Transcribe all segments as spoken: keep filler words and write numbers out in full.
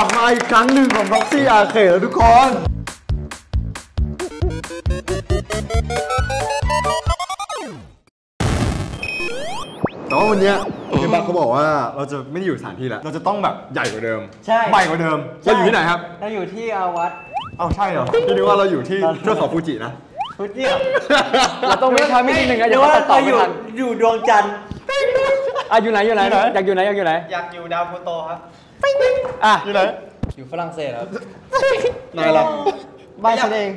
ลับมาอีกครั้งหนึ่งของ PROXIE Arcade แล้วทุกคนแต่ว่าวันนี้เฮียบักเขาบอกว่าเราจะไม่ได้อยู่สถานที่แล้วเราจะต้องแบบใหญ่กว่าเดิมใช่ใหญ่กว่าเดิมเราอยู่ที่ไหนครับเราอยู่ที่อาวัดเอ้าใช่เหรอพี่นึกว่าเราอยู่ที่เทือกเขาฟูจินะฟูจิเราต้องมีทางมีนิดนึงอะอย่าว่าเราอยู่อยู่ดวงจันทร์อ่ะอยู่ไหนอยู่ไหนอยากอยู่ไหนอยากอยู่ไหนอยากอยู่ดาวพลูโตครับอ่ะอยู่ไหนอยู่ฝรั่งเศสครับไหนล่ะบ้านฉันเอง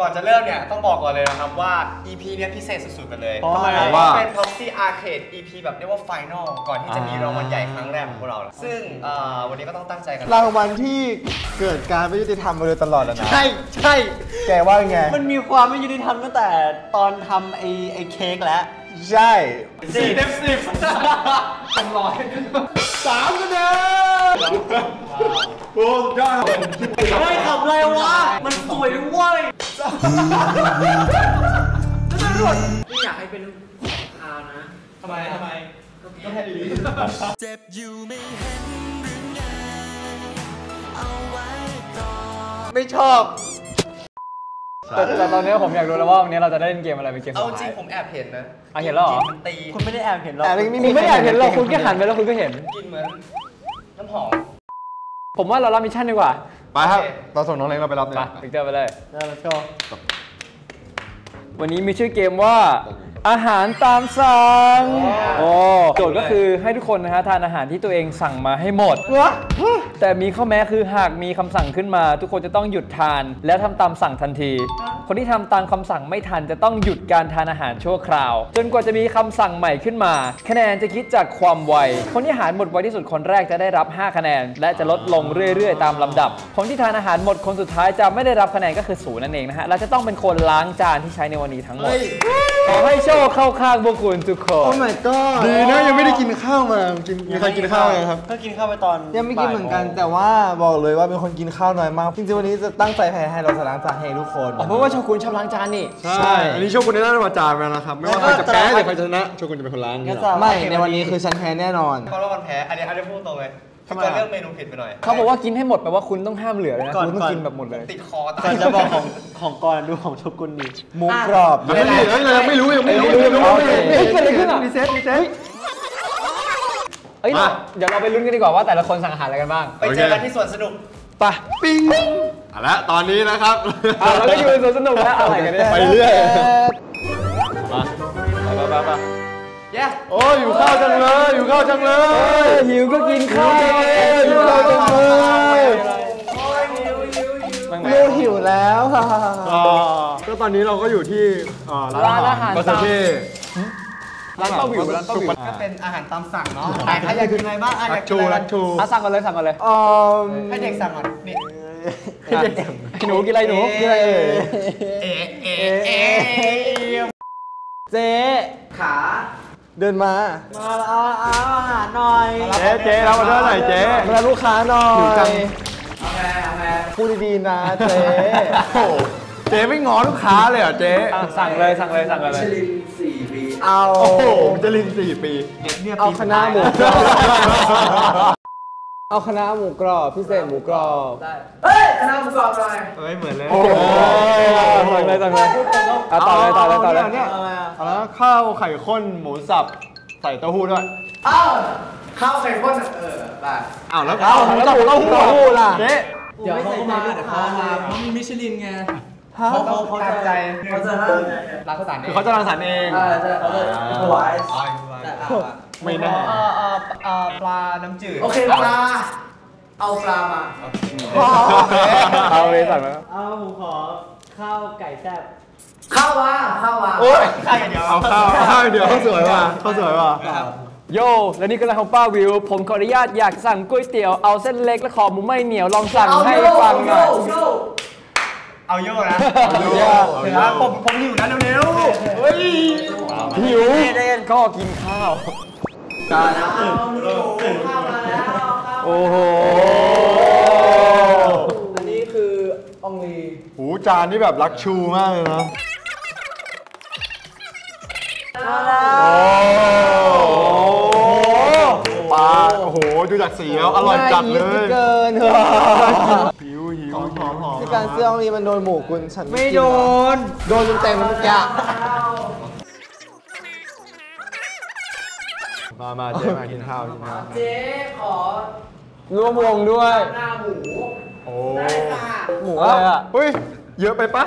ก่อนจะเริ่มเนี่ยต้องบอกก่อนเลยนะครับว่า อี พี เนี่ยพิเศษสุดๆไปเลยเพราะว่าเป็น PROXIE Arcade อี พี แบบเรียกว่า Final ก่อนที่จะมีรางวัลใหญ่ครั้งแรกของพวกเราซึ่งวันนี้ก็ต้องตั้งใจกันรางวัลที่เกิดการไม่ยุติธรรมมาโดยตลอดแล้วนะใช่ใช่แกว่าไงมันมีความไม่ยุติธรรมตั้งแต่ตอนทำไอ้ไอ้เค้กแล้วใช่สี่เต็มสิบเต็มร้อยสามคะแนนโอ้ยอดไม่ขับเลยวะมันสวยด้วยจะหลุดไม่อยากให้เป็นคาวนะทำไมทำไมก็แค่ดีเจ็บอยู่ไม่เห็นหรือไงเอาไว้ก่อนไม่ชอบแต่ตอนนี้ผมอยากรู้แล้วว่าวันนี้เราจะได้เล่นเกมอะไรเป็นเกมอะไรเอาจริงผมแอบเห็นนะอ่ะเห็นแล้วเหรอคุณไม่ได้แอบเห็นหรอกคุณไม่ได้แอบเห็นหรอกคุณแค่หันไปแล้วคุณก็เห็นกินเหมือนน้ำหอมผมว่าเรารับมิชชั่นดีกว่าไปครับเราส่งน้องเล็กเราไปรับเลยไปพิกเตอร์ไปเลยได้แล้วก็วันนี้มีชื่อเกมว่าอาหารตามสั่งโอ้โจทย์ก็คือให้ทุกคนนะฮะทานอาหารที่ตัวเองสั่งมาให้หมดแต่มีข้อแม้คือหากมีคำสั่งขึ้นมาทุกคนจะต้องหยุดทานและทำตามสั่งทันทีคนที่ทำตามคำสั่งไม่ทันจะต้องหยุดการทานอาหารชั่วคราวจนกว่าจะมีคำสั่งใหม่ขึ้นมาคะแนนจะคิดจากความไวคนที่อาหารหมดไวที่สุดคนแรกจะได้รับห้าคะแนนและจะลดลงเรื่อยๆตามลำดับคนที่ทานอาหารหมดคนสุดท้ายจะไม่ได้รับคะแนนก็คือศูนย์นั่นเองนะฮะและจะต้องเป็นคนล้างจานที่ใช้ในวันนี้ทั้งหมดขอให้โชคเข้าข้างพวกคุณทุกคนโอ้ my god ดีนะยังไม่ได้กินข้าวมากินมีใครกินข้าวไหมครับก็กินข้าวไปตอนยังไม่กินเหมือนกันแต่ว่าบอกเลยว่าเป็นคนกินข้าวน้อยมากจริงๆวันนี้จะตั้งใจให้เราล้างจานให้ทุกคนเพราะว่าโชกุนชอบล้างจานนี่ใช่อันนี้โชกุนได้รับจานมานะครับไม่ว่าใครจะแพ้หรือใครจะชนะโชกุนจะเป็นคนล้างไม่ในวันนี้คือฉันแพ้แน่นอนเพราะว่าวันแพ้อันนี้อันนี้พูดตรงเลยคือจะเลือกเมนูผิดไปหน่อยเขาบอกว่ากินให้หมดแปลว่าคุณต้องห้ามเหลือเลยนะคุณต้องกินแบบหมดเลยติดคอตายจะบอกของของกรดูของโชกุนนี่หมูกรอบไม่รู้ยังไม่รู้ยังไม่รู้ยังไม่รู้ไม่เกิดอะไรขึ้นอ่ะมีเซตมีเซตเอ้ยเดี๋ยวเราไปลุ้นกันดีกว่าว่าแต่ละคนสั่งอาหารอะไรกันบ้างไปเจอกันที่สวนสนุกไปปิ้งเอาละตอนนี้นะครับเราก็อยู่ในสวนสนุกแล้วอะไรกันเนี่ยไปเรื่อยมาไปไปแย่โอ้อยู่ข้าวจังเลยอยู่ข้าวจังเลยหิวก็กินข้าวอยู่ข้าวจังเลยลูกหิวแล้วค่ะก็ตอนนี้เราก็อยู่ที่ร้านอาหารตามร้านเต้าหู้ร้านเต้าหู้ก็เป็นอาหารตามสั่งเนาะแต่ถ้าอยากกินอะไรบ้างอยากกินอะไรอ่ะสั่งก่อนเลยสั่งก่อนเลยให้เด็กสั่งก่อนนี่หนูกินอะไรหนูกินอะไรเอเอเอเจ๊ขาเดินมามาเอาเอาอาหารหน่อยเจ๊เจ๊เรามาเดินหน่อยเจ๊มาลูกค้าหน่อยเอาแม่เอาแม่พูดดีๆนะเจ๊โอ้เจ๊ไม่ง้อลูกค้าเลยเหรอเจ๊สั่งเลยสั่งเลยสั่งเลยมิชลินสี่ปีเอาโอ้โหมิชลินสี่ปีเอาคณะหมูกรอบเอาคณะหมูกรอบพิเศษหมูกรอบได้เฮ้ยคณะหมูกรอบอะไรเฮ้ยเหมือนเลยโอ้โหสั่งเลยสั่งเลยต่อเลยต่อเลยต่อเลยแล้วข้าวไข่ข้นหมูสับใส่เต้าหู้ด้วยอ้าวข้าวไข่ข้นเออได้อ้าวแล้วข้าวหมูสับเต้าหู้ล่ะเจ๊เดี๋ยวเขามาเดี๋ยวเขามาเพราะมีมิชลินไงเขาเขาตามใจเขาจะล้างสารเองเขาจะล้างสารเองเขาจะถวายไม่แน่ปลาน้ำจืดโอเคปลาเอาปลามาเอาเลยสั่งมาเอาผมขอข้าวไก่แซ่บข้าวว่าข้าวว่าโอ้ยข้าวเดียวเอาข้าวข้าวเดียวข้าวสวยว่ะข้าวสวยว่ะโย่และนี่ก็ร้านของป้าวิวผมขออนุญาตอยากสั่งก๋วยเตี๋ยวเอาเส้นเล็กและขอหมูไม่เหนียวลองสั่งให้ฟังหน่อยเอาโย่นะเอาโย่นะผมผมหิวนะเร็วๆเฮ้ยหิวก็กินข้าวจ้านะข้าวมาแล้วโอ้โหอันนี้คือองลีหูจานนี่แบบลักชูมากเลยนะโอ้โหปลาโอ้โห ดูจากสีแล้วอร่อยจัดเลยเกินเถอะหิวหิวหอมหอมที่การเสื้อนี้มันโดนหมูกุนฉันไม่โดนโดนเต็มๆเมื่อกี้มามาเจ๊มากินข้าวกินข้าวเจ๊ขอร่วมวงด้วยหน้าหมูโอ้หมูอะไรอ่ะเฮ้ยเยอะไปปะ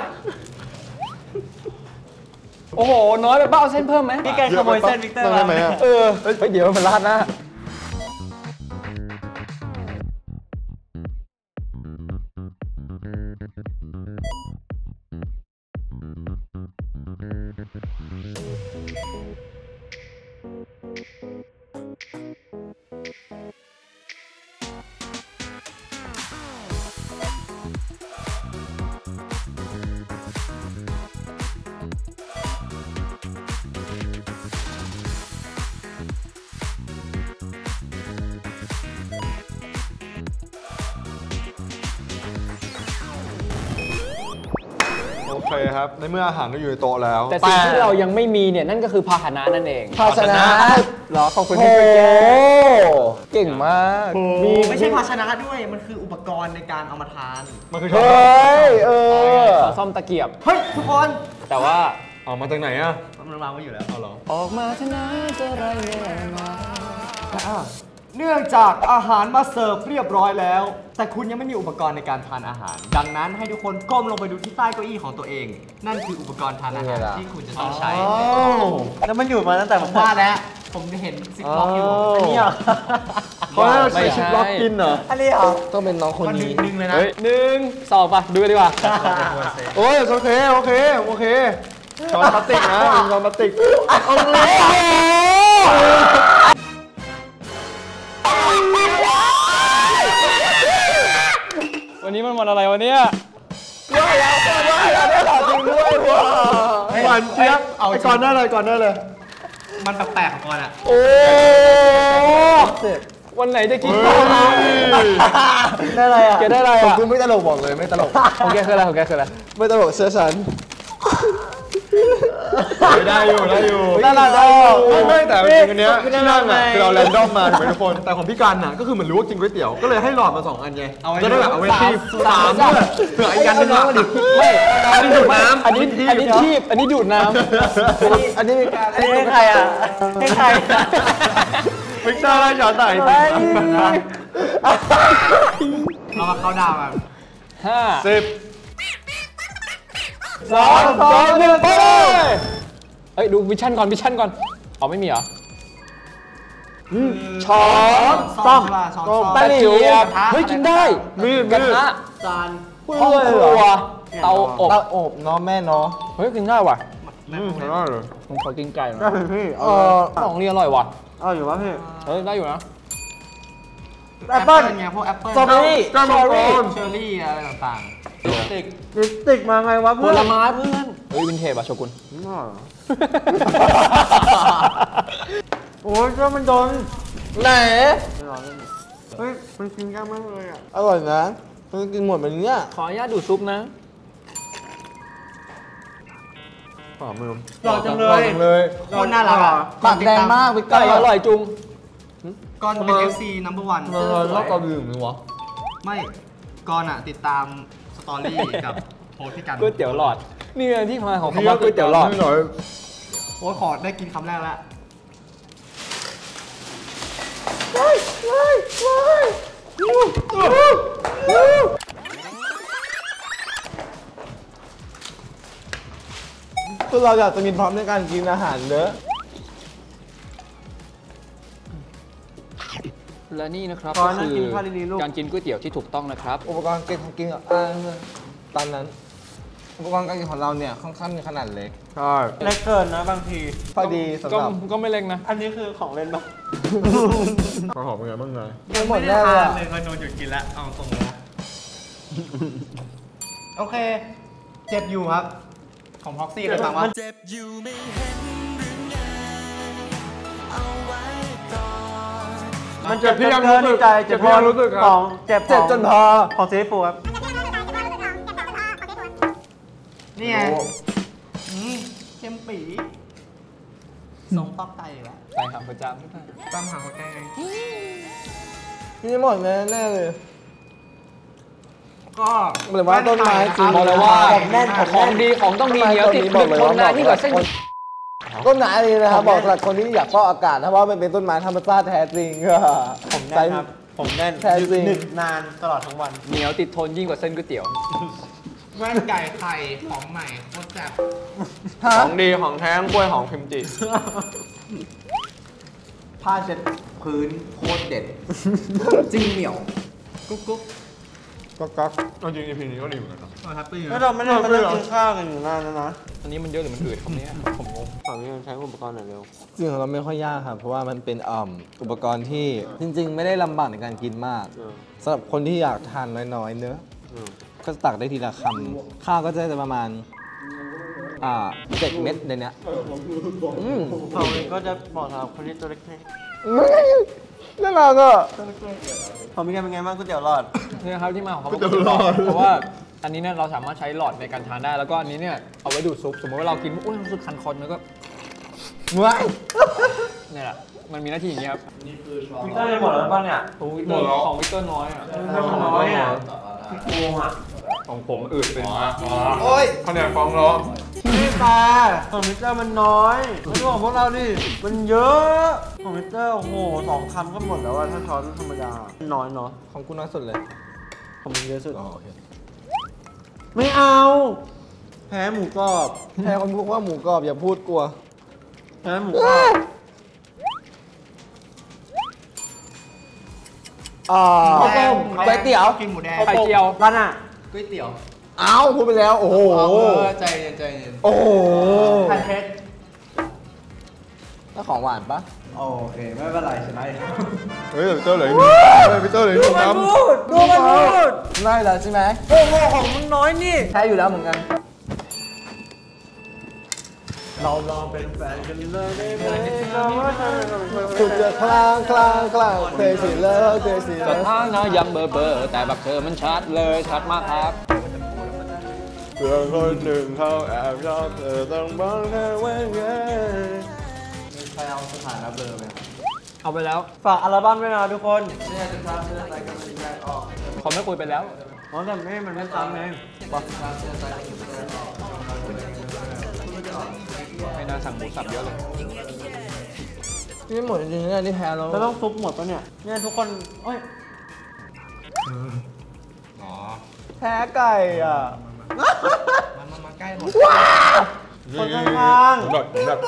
โอ้โหน้อยไปเปล่าเส้นเพิ่มไหมพี่แกขโมยเส้นวิกเตอร์มาเออไปเดี๋ยวมันลาดนะโอเคครับในเมื่ออาหารก็อยู่ในโต๊ะแล้วแต่สิ่งที่เรายังไม่มีเนี่ยนั่นก็คือภาชนะนั่นเองภาชนะเหรอขอบคุณที่ช่วยแก้เก่งมากมีไม่ใช่ภาชนะด้วยมันคืออุปกรณ์ในการเอามาทานมันคือเฮ้ยเออซ่อมตะเกียบเฮ้ยทุกคนแต่ว่าออกมาจากไหนอ่ะมันมาไม่อยู่แล้วเอาหรอออกมาชนะจะไรมาเนื่องจากอาหารมาเสิร์ฟเรียบร้อยแล้วแต่คุณยังไม่มีอุปกรณ์ในการทานอาหารดังนั้นให้ทุกคนก้มลงไปดูที่ใต้เก้าอี้ของตัวเองนั่นคืออุปกรณ์ทานอาหารที่คุณจะต้องใช้แล้วมันอยู่มาตั้งแต่ผมว่าแล้วผมจะเห็นซิปล็อกอยู่อันนี้เหรอเขาใช้ซิปล็อกกินเหรออันนี้เหรอต้องเป็นน้องคนนี้หนึ่งเลยนะหนึ่งสองป่ะดูดีกว่าโอ้ยโอเคโอเคโอเคช้อนพลาสติกนะช้อนพลาสติกเอาเลยวันนี้มันวันอะไรวะเนี่ยได้แล้วได้แล้วได้แล้วจริงด้วยว้าหวานเจี๊ยบเอาก่อนได้เลยก่อนได้เลยมันแปลกๆก่อนอ่ะโอ้วันไหนจะกินข้าวได้อะไรอ่ะแกได้อะไรอ่ะของกูไม่ตลกบอกเลยไม่ตลกของแกคืออะไรของแกคืออะไรไม่ตลกเสื้อฉันได้อยู่ได้อยู่ได้ได้ไม่แต่จริงอันเนี้ยที่นั่งอ่ะคือเราแรนดอมมาถูกไหมทุกคนแต่ของพี่กันอ่ะก็คือเหมือนรู้ว่ากินก๋วยเตี๋ยวก็เลยให้หลอดมาสองอันไงก็ได้แบบเอาไว้ที่สามเผื่อไอ้กันเป็นหลักไม่อันนี้ดูดน้ำอันนี้อันนี้ทีบอันนี้ดูดน้ำอันนี้เป็นการอันนี้เป็นใครอ่ะเป็นใครวิกเตอร์ได้หยอดใส่เรามาเข้าดาวกันห้าสิบสองสองหนึ่งไปเอ้ยดูวิชั่นก่อนวิชั่นก่อนอ๋อไม่มีเหรอช้อนซ่อมตะหลิวเฮ้ยกินได้มีกระทะจานห้องครัวเตาอบเตาอบเนาะแม่เนาะเฮ้ยกินได้ว่ะอืมอร่อยเลยผมขอกินไก่หน่อยพี่เออของนี่อร่อยว่ะอร่อยอยู่ป่ะพี่เฮ้ยได้อยู่นะแอปเปิ้ลไงพวกแอปเปิ้ลสตรอเบอรี่เชอร์รี่เชอร์รี่อะไรต่างๆลิปสติกลิปสติกมาไงวะเพื่อนผลไม้เพื่อนเฮ้ยวินเทจป่ะโชกุนน่าเหรอโอ้ยเจ้ามันโดนไหนเฮ้ยมันกินยากมากเลยอ่ะอร่อยนะมันกินหมดแบบนี้ขออนุญาตดูดซุปนะฝ่ามือหล่อจังเลยโคตรน่ารักอ่ะปากแดงมากวิกเตอร์อร่อยจุงก้อนเป็น เอฟ ซี number one เออแล้วก็ดื่มหรือวะไม่ก้อนอ่ะติดตามสตอรี่กับโพสที่กันก๋วยเตี๋ยวหลอดนี่เป็นที่มาของคำว่าก๋วยเตี๋ยวหลอดโอ้ขอได้กินคำแรกแล้วว้ายว้ายว้ายคือเราอยากจะมีพร้อมในการกินอาหารเนอะและนี่นะครับก็คือการกินก๋วยเตี๋ยวที่ถูกต้องนะครับอุปกรณ์การกินของเราตอนนั้นอุปกรณ์การกินของเราเนี่ยค่อนข้างมีขนาดเล็กใช่เล็กเกินนะบางทีพอดีสำหรับก็ไม่เล็กนะอันนี้คือของเล่นบ้างขอหอมเป็นไงบ้างนายหมดแล้วเลยคอนโดหยุดกินแล้วเอาตรงนี้โอเคเจ็บอยู่ครับของพ็อกซี่เลยฟังว่าเจ็บอยู่ไม่เห็นหรือไงเอาไว้ก่อนมันเจ็บที่ยังรู้สึกเจ็บพอรู้สึกครับของเจ็บเจ็บจนพอของเซฟูครับนี่ไงเค็มปี๋ส่งต๊อกไตแล้วไตหางประจำไม่ได้ตามหางประจำไง นี่หมดแน่เลยก็เลยว่าต้นไม้จริงบอกเลยว่าแน่นของดีของต้องมีเยอะติดคนหน้าที่แบบเส้นต้นไม้นี่นะครับบอกสำหรับคนที่อยากฟอกอากาศนะว่ามันเป็นต้นไม้ธรรมชาติแท้จริงก็ผมแน่นครับผมแน่นแท้จริงนานตลอดทั้งวันเหนียวติดทนยิ่งกว่าเส้นก๋วยเตี๋ยวแว่นไก่ไข่ของใหม่โคตรแซ่บของดีของแท้กล้วยหอมพิมจิผ้าเช็ดพื้นโคตรเด็ดจิ้งเหนียวกุ๊กกุ๊กก็กักจริง อี พี นี้ก็ดีเหมือนกันนะแฮปปี้แล้วเราไม่ได้ไม่ได้กินข้าวกันอยู่นานแล้วนะอันนี้มันเยอะหรือมันอืดครับเนี่ยผมงงฝั่งนี้มันใช้อุปกรณ์หน่อยเร็วจริงของเราไม่ค่อยยากครับเพราะว่ามันเป็นอุปกรณ์ที่จริงๆไม่ได้ลำบากในการกินมากสำหรับคนที่อยากทานน้อยๆเนื้อก็ตักได้ทีละคำข้าวก็จะได้ประมาณอ่าเจ็ดเม็ดในเนี้ยฝั่งนี้ก็จะเหมาะสำหรับคนที่ตัวเล็กๆแล้วเราก็ผมเป็นไงเป็นไงบ้างก๋วยเตี๋ยวหลอดนี่ครับที่มาของเขาเป็นก๋วยเตี๋ยวหลอดเพราะว่าอันนี้เนี่ยเราสามารถใช้หลอดในการทานได้แล้วก็อันนี้เนี่ยเอาไว้ดูดซุปสมมติว่าเรากินอุ้ยรู้สึกคันคอแล้วก็เมื่อยนี่แหละมันมีหน้าที่อย่างนี้ครับนี่คือวิกเตอร์หมดแล้วป่ะเนี่ยของวิกเตอร์น้อยอ่ะน้อยอ่ะโกงอ่ะของผมอืดเป็นมากโอ้ยเขาเนี่ยฟ้องร้องพี่ตาของวิกเตอร์มันน้อยไม่รู้ของพวกเราดิมันเยอะของวิกเตอร์โอ้โหสองคำก็หมดแล้วว่าถ้าช้อนธรรมดาน้อยเนาะของกูน้อยสุดเลยของมึงเยอะสุดไม่เอาแพ้หมูกรอบแพ้คนพูดว่าหมูกรอบอย่าพูดกลัวแพ้หมูกรอบข้าวต้มก๋วยเตี๋ยวกินหมูแดงไข่เจียวร้านอ่ะก๋วยเตี๋ยวอ้าวพูดไปแล้วโอ้โหใจเย็นใจเย็นโอ้โหไข่เค็มแล้วของหวานปะโอเคไม่เป็นไรใช่ไหมเฮ้ยพี่เต้เลยพี่เต้เลยดูมันพูดดูมันพูดได้แล้วใช่ไหมโอ้โหของมึงน้อยนี่ใช้อยู่แล้วเหมือนกันเราลองเป็นแฟนกันเลยได้ไหมสุดจะคลางคลางคลางเตยสีเลิศเตยสีเลิศท่านะยำเบอร์เบอร์แต่บักเธอมันชัดเลยชัดมากครับเพื่อนคนหนึ่งเขาแอบชอบเธอต้องบอกเธอไว้ไงใครเอาสถานะเบอร์ไหมเอาไปแล้วฝากอัลบั้มไว้นะทุกคนไม่ใช่จะทำเพื่ออะไรก็ไม่ได้ออกเขาไม่คุยไปแล้วอ๋อแต่ไม่มันไม่ซ้ำเลยไม่น่าสั่งหมูสับเยอะเลยนี่หมดจริงๆเนี่ยนี่แพ้แล้วจะต้องซุปหมดปะเนี่ยเนี่ยทุกคนโอ้ยอ๋อแพ้ไก่อ่ะมันมันมาใกล้หมดคนข้างๆแบบแบบ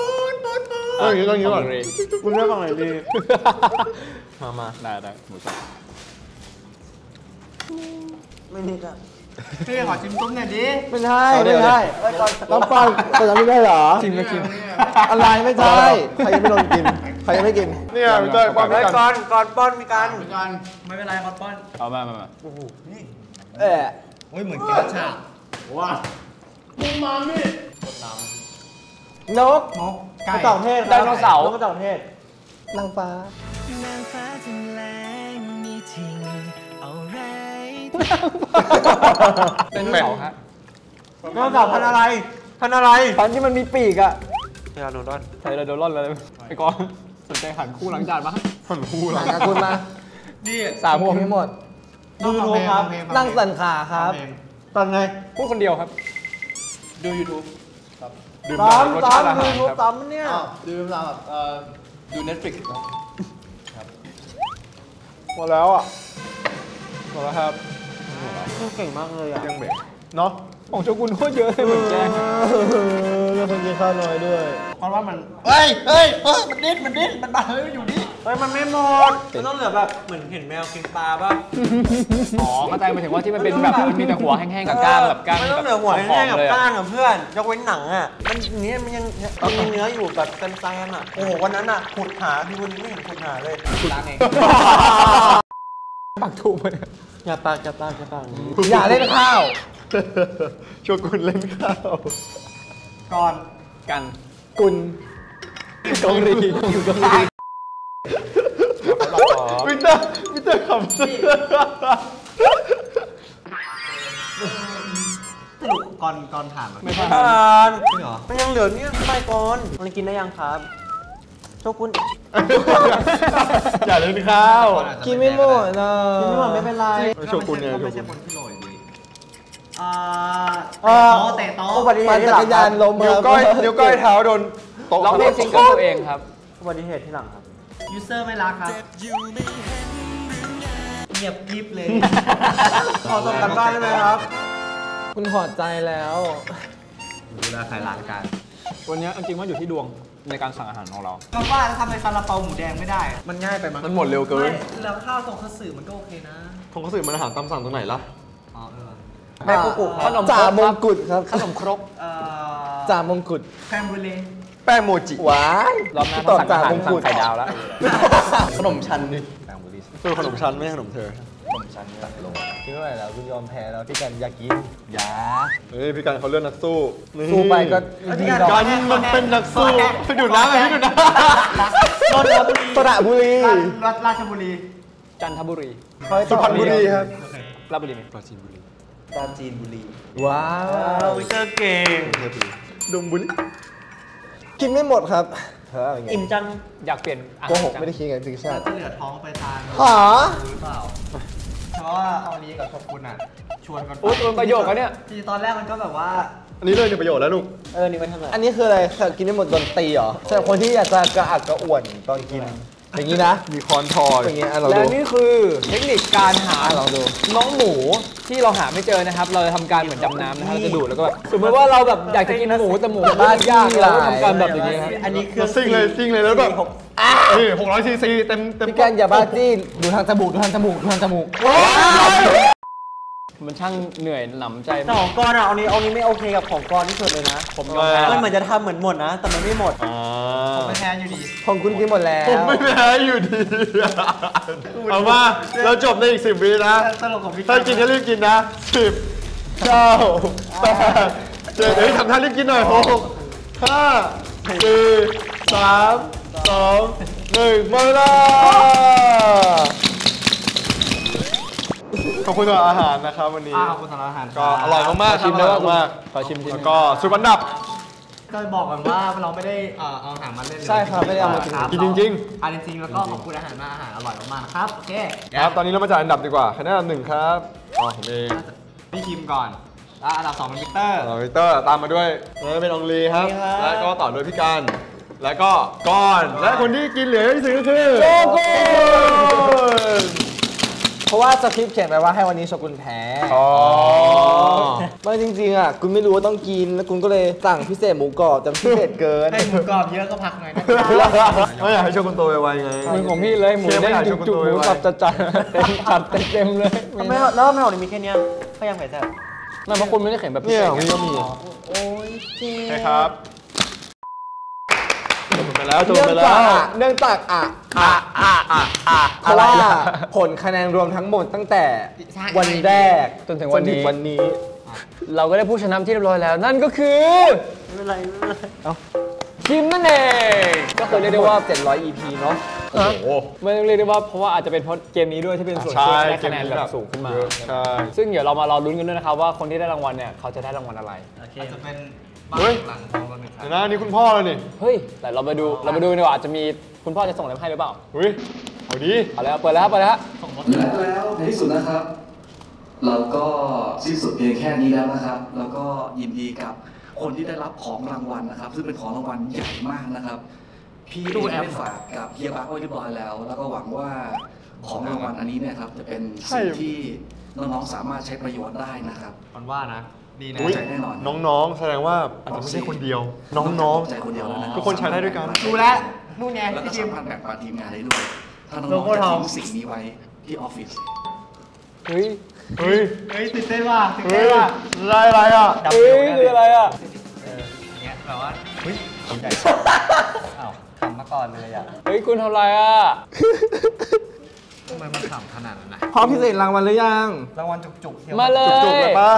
ต้องอย่างนี้ต้องอย่างนี้ก่อนเลยคุณได้ฟังอะไรดีมามาได้ได้หมูสับไม่นิดอ่ะพี่ขอชิมซุปหน่อยดิไม่ใช่ไม่ใช่น้ำปั้นแต่ยังไม่ได้เหรอชิมก็ชิมอะไรไม่ใช่ใครยังไม่ลองกินใครยังไม่กินเนี่ยไม่ใช่ก่อนก่อนก่อนป้อนมีการไม่เป็นไรก่อนป้อนเอามามาโอ้โหนี่เออเฮ้ยเหมือนกินชาว้าวปูมามิกดน้ำนกนกไก่ไดโนเสาร์นกต่างประเทศนางฟ้านางฟ้าถึงแรงมีจริงเอาแรงเป็นแมวครับแมวสาวพันอะไรพันอะไรพันที่มันมีปีกอะไทโรดอนไทโรดอนเลยไอ้กองสนใจหันคู่หลังจานมาหันคู่หลังจานคุณมานี่สามคนไม่หมดดูยูทูบครับนั่งสั่นขาครับสั่นไงพูดคนเดียวครับดูยูทูบดูตามตามดูยูทูบตามเนี่ยดูตามแบบดูเน็ตฟลิกซ์ครับหมดแล้วอะหมดแล้วครับคุณเก่งมากเลยอ่ะยังเบรกเนาะของโชกุนโคตรเยอะเลยเหมือนแจ้งแล้วคนกินข้าวน้อยด้วยเพราะว่ามันเฮ้ยเฮ้ยเฮ้ยมันดิ้นมันดิ้นมันบาดเฮ้ยอยู่นี่เฮ้ยมันไม่หมดมันต้องเหลือแบบเหมือนเห็นแมวกินปลาป่ะอ๋อเข้าใจหมายถึงว่าที่มันเป็นแบบมันมีแต่หัวแห้งๆกับก้างแบบก้างมันต้องเหลือหัวแห้งๆกับก้างกับเพื่อนยกเว้นหนังอ่ะมันเนี้ยมันยังมีเนื้ออยู่แบบเต็มใจอ่ะโอ้โหวันนั้นอ่ะขุดหาที่วันนี้ไม่เห็นขุดหาเลยขุดล้างเองปากถูกไปอย่าปากอย่าปากอย่าปากอย่าเล่นข้าวโชกุนเล่นข้าวก่อนกันกุนกงรีกงรีวิเตอร์วิเตอร์ขำสุดก่อนก่อนถามไม่ผ่านไม่ยังเหลือเนี่ยไม่ก่อนมันกินได้ยังครับ โชกุนอย่าลืมข้าวกินไม่หมดเลยกินไม่หมดไม่เป็นไรโชกุนเนี่ยไม่ใช่คนที่โรยดีอ่าเตะโต๊ะเตะโต๊ะปั่นจักรยานล้มนิ้วก้อยนิ้วก้อยเท้าโดนโต๊ะเราไม่จริงกับตัวเองครับอุบัติเหตุที่หลังครับยูเซอร์ไม่รักครับเงียบกริบเลยขอส่งกันบ้านได้ไหมครับคุณหอดใจแล้วดูแลใครร้านกันวันนี้จริงว่าอยู่ที่ดวงในการสั่งอาหารของเราก็ว่าทำไมซาลาเปาหมูแดงไม่ได้มันง่ายไปมั้ยมันหมดเร็วเกินแล้วข้าวทงคัตสึมันก็โอเคนะทงคัตสึมันอาหารตามสั่งตรงไหนล่ะอ๋อเออแม่กุกุขนมจ่ามงกุฎครับขนมครกจ่ามงกุฎแป้งบุเรแป้งโมจิหวานรอบหน้าต้องสั่งจ่ามงกุฎไข่ดาวแล้วขนมชั้นดิแป้งบุเรคือขนมชั้นไม่ใช่ขนมเธอขนมชั้นตัดลงคิดว่าอะไรแล้วคุณยอมแพ้แล้วพี่กันอยากกินยาเฮ้ยพี่กันเขาเลือกนักสู้สู้ไปก็พี่กันมันเป็นนักสู้ไปดูน้ำไปดูน้ำสระบุรีราชบุรีจันทบุรีสุพรรณบุรีครับราชบุรีไหมปราจีนบุรีปราจีนบุรีว้าววิเชอร์เก่งดมบุรีกินไม่หมดครับอิ่มจังอยากเปลี่ยนโกหกไม่ได้คิดไงจริงใช่จะเหลือท้องไปทานหาหรือเปล่าเพราะว่าเอานี้กับขอบคุณอ่ะชวนกันอุ้ยมันประโยชน์เขาเนี่ยทีตอนแรกมันก็แบบว่าอันนี้เลยเป็นประโยชน์แล้วลูกเออนี่มันทำอะไรอันนี้คืออะไรกินได้หมดโดนตีเหรอสำหรับคนที่อยากจะกระอักกระอ่วนตอนกินอย่างนี้นะมีคอนทอร์อย่างเงี้ยแล้วนี่คือเทคนิคการหาเราดูน้องหมูที่เราหาไม่เจอนะครับเราจะทำการเหมือนดำน้ำนะครับจะดูดแล้วก็แบบสมมติว่าเราแบบอยากจะกินหมูแต่หมูบ้านยากเราทำการแบบอย่างนี้ครับอันนี้คือซิ่งเลยซิ่งเลยแล้วแบบนี่หกร้อยซีซีเต็มเต็มพี่แกนอย่าบ้าจี้ดูทางจมูกดูทางจมูกดูทางจมูกมันช่างเหนื่อยหนำใจของกอนอ่ะเอานี้เอานี้ไม่โอเคกับของกอนที่สุดเลยนะผมยอมแพ้มันเหมือนจะทำเหมือนหมดนะแต่มันไม่หมดผมไม่แพ้อยู่ดีของคุณกินหมดแล้วผมไม่แพ้อยู่ดีเอาว่าเราจบในอีกสิบวินะถ้ากินก็รีบกินนะสิบเก้าแปดเจ็ดเดี๋ยวทำท่ารีบกินหน่อยหกห้าสี่สามสองหนึ่งหมดเวลาขอบคุณสำหรับอาหารนะครับวันนี้ขอบคุณสำหรับอาหารก็อร่อยมากๆชิมได้มากขอชิมชิมแล้วก็สุดอันดับก็บอกกันว่าเราไม่ได้เอาอาหารมาเล่นเลยใช่ครับไม่ได้เอามากินจริงจริงอ่ะจริงๆแล้วก็ขอบคุณอาหารมากอาหารอร่อยมากๆครับโอเคครับตอนนี้เรามาจัดอันดับดีกว่าคะแนนอันดับหนึ่งครับอ๋อผมเองพี่คิมก่อนแล้วอันดับสองเป็นวิกเตอร์วิกเตอร์ตามมาด้วยแล้วเป็นองลีครับแล้วก็ต่อด้วยพี่การแล้วก็ก้อนและคนที่กินเหลือที่สุดก็คือโชกุนเพราะว่าสคริปต์เขียนไปว่าให้วันนี้โชกุนแพ้ไม่จริงๆอ่ะคุณไม่รู้ว่าต้องกินแล้วคุณก็เลยสั่งพิเศษหมูกรอบจำพิเศษเกินให้หมูกรอบเยอะก็พักหน่อยนะไม่อยากให้โชกุนโตไวๆไงมือของพี่เลยหมูได้จุกจุกหมูกรอบจัดจัดเต็มจัดเต็มเลยไม่แล้วไม่ออกนี่มีแค่นี้ก็ยังใส่แซ่บนั่นเพราะคุณไม่ได้เขียนแบบพิเศษมีก็มีโอ้ยเจ๊ใช่ครับไปแล้วจบไปแล้วเนื่องจากอะอะอะอะอะอะไรล่ะผลคะแนนรวมทั้งหมดตั้งแต่วันแรกจนถึงวันนี้วันนี้เราก็ได้ผู้ชนะที่เรียบร้อยแล้วนั่นก็คือไม่เป็นไรไม่เป็นไรเอาคิมนั่นเองก็เคยเรียกได้ว่าเจ็ดร้อย อี พี เนาะโอ้โหไม่ต้องเรียกได้ว่าเพราะว่าอาจจะเป็นเพราะเกมนี้ด้วยที่เป็นส่วนช่วยให้คะแนนแบบสูงขึ้นมาซึ่งเดี๋ยวเรามารอลุ้นกันด้วยนะครับว่าคนที่ได้รางวัลเนี่ยเขาจะได้รางวัลอะไรอาจจะเป็นเฮ้ยนะนี่คุณพ่อเลยนี่เฮ้ยแต่เราไปดูเราไปดูดีกว่าจะมีคุณพ่อจะส่งอะไรให้หรือเปล่าเฮ้ยเอาดีเอาแล้วเปิดแล้วเปิดแล้วแล้วในที่สุดนะครับเราก็สิ้นสุดเพียงแค่นี้แล้วนะครับแล้วก็ยินดีกับคนที่ได้รับของรางวัลนะครับซึ่งเป็นของรางวัลใหญ่มากนะครับพี่ดูแอปฝากกับเฮียบักไว้เรียบร้อยแล้วแล้วก็หวังว่าของรางวัลอันนี้เนี่ยครับจะเป็นสิ่งที่น้องๆสามารถใช้ประโยชน์ได้นะครับมันว่านะน้องๆแสดงว่าอาจจะไม่ใช่คนเดียวน้องๆทุกคนใช้ได้ด้วยกันดูแลนู่นไงที่ทีมแบ่งปันทีมงานได้ด้วยถ้าน้องๆจะทิ้งสิ่งนี้ไว้ที่ออฟฟิศเฮ้ยเฮ้ยเฮ้ยติดได้ป่ะติดได้ป่ะอะไรอะไรอ่ะเฮ้ยคืออะไรอ่ะเงี้ยแบบว่าเฮ้ยผมใหญ่อ้าวทำมาก่อนเลยอ่ะเฮ้ยคุณทำอะไรอ่ะทำไมมันขำขนาดนั้นนะพร้อมพิเศษรางวัลหรือยังรางวัลจุกๆมาเลยจุกๆเลยป่ะ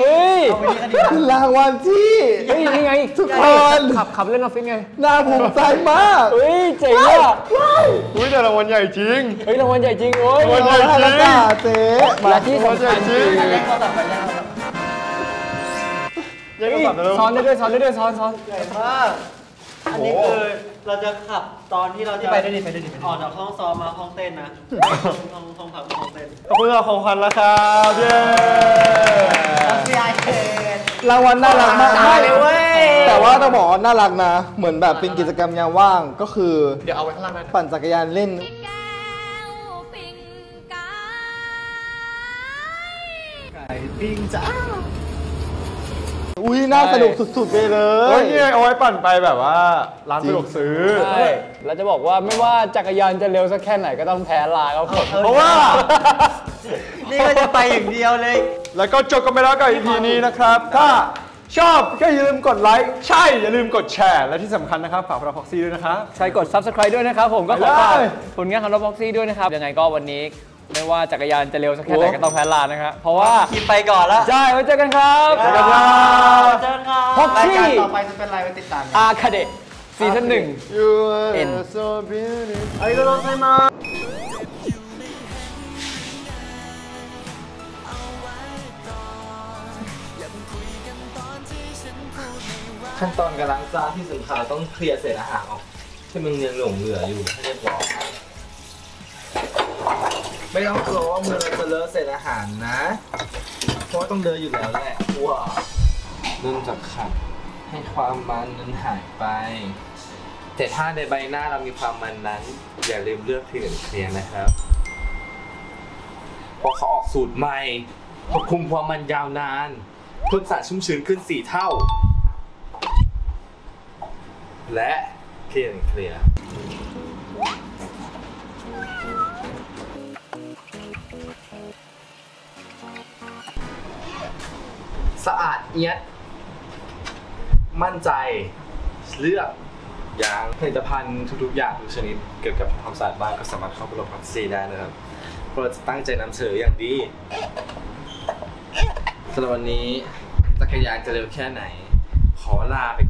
เฮ้ยรางวัลที่เฮ้ยนี่ไงทุกคนขับขับเล่นออฟฟิศไงน่าภูมิใจมากเฮ้ยเจ๋งว่ะเฮ้ยแต่รางวัลใหญ่จริงเฮ้ยรางวัลใหญ่จริงโอ้ยรางวัลใหญ่จริงเจ๊มาที่สำคัญจริงซ้อนได้ด้วยซ้อนได้ด้วยซ้อนซ้อนใหญ่มากอันนี้คือ เราจะขับตอนที่เราจะไปได้ดีไปได้ดีออกจากห้องซ้อมมาห้องเต้นนะห้องห้องผับห้องเต้นขอบคุณของขวัญแล้วครับเย้PROXIE Arcadeรางวัลน่ารักมากแต่ว่าต้องบอกน่ารักนะเหมือนแบบเป็นกิจกรรมยามว่างก็คือเดี๋ยวเอาไว้ข้างล่างปั่นจักรยานเล่นไก่ปิ้งจ้าอุ้ยน่าสนุกสุดๆไปเลยโอ้ยนี่เอาไว้ปั่นไปแบบว่าร้านสะดวกซื้อใช่เราจะบอกว่าไม่ว่าจักรยานจะเร็วสักแค่ไหนก็ต้องแพ้ลาเขาผมเพราะว่านี่ก็จะไปอย่างเดียวเลยแล้วก็จบกันไปแล้วกับ อี พี นี้นะครับถ้าชอบก็อย่าลืมกดไลค์ใช่อย่าลืมกดแชร์และที่สำคัญนะครับฝากเราPROXIEด้วยนะครับใช่กด ซับสไครบ์ ด้วยนะครับผมก็ขอฝากผลงานของเราPROXIEด้วยนะครับยังไงก็วันนี้ไม่ว่าจักรยานจะเร็วสักแค่ไหนก็ต้องแพ้ลานะครับเพราะว่าคิดไปก่อนแล้วใช่ไว้เจอกันครับเจอกันครับเจอกันครับPROXIEต่อไปจะเป็นอะไรไปติดตามArcade Season หนึ่ง You are so beautiful ไอ้ก็ร้องไห้มาขั้นตอนการล้างจานที่สำคัญต้องเคลียร์เศษอาหารออกที่มึงยังหลงเหลืออยู่ให้เรียบร้อยไม่ต้องกลัวว่ามือเราจะเลอะเศษอาหารนะเพราะต้องเดินอยู่แล้วแหละวัวเริ่มจากขัดให้ความมันนั้นหายไปแต่ถ้าในใบหน้าเรามีความมันนั้นอย่าลืมเลือกที่อื่นเคลียร์นะครับเพราะเขาออกสูตรใหม่ควบคุมความมันยาวนานเพิ่มสารชุ่มชื้นขึ้นสี่เท่าและเคลียร์เคลียร์สะอาดเอี๊ยดมั่นใจเลือกอย่างผลิตภัณฑ์ทุกๆอย่างทุกชนิดเกี่ยวกับความสะอาดบ้านก็สามารถเข้าไปลงPROXIEได้นะครับเราจะตั้งใจนำเสนออย่างดีสำหรับวันนี้จักรยานจะเร็วแค่ไหนขอลาไป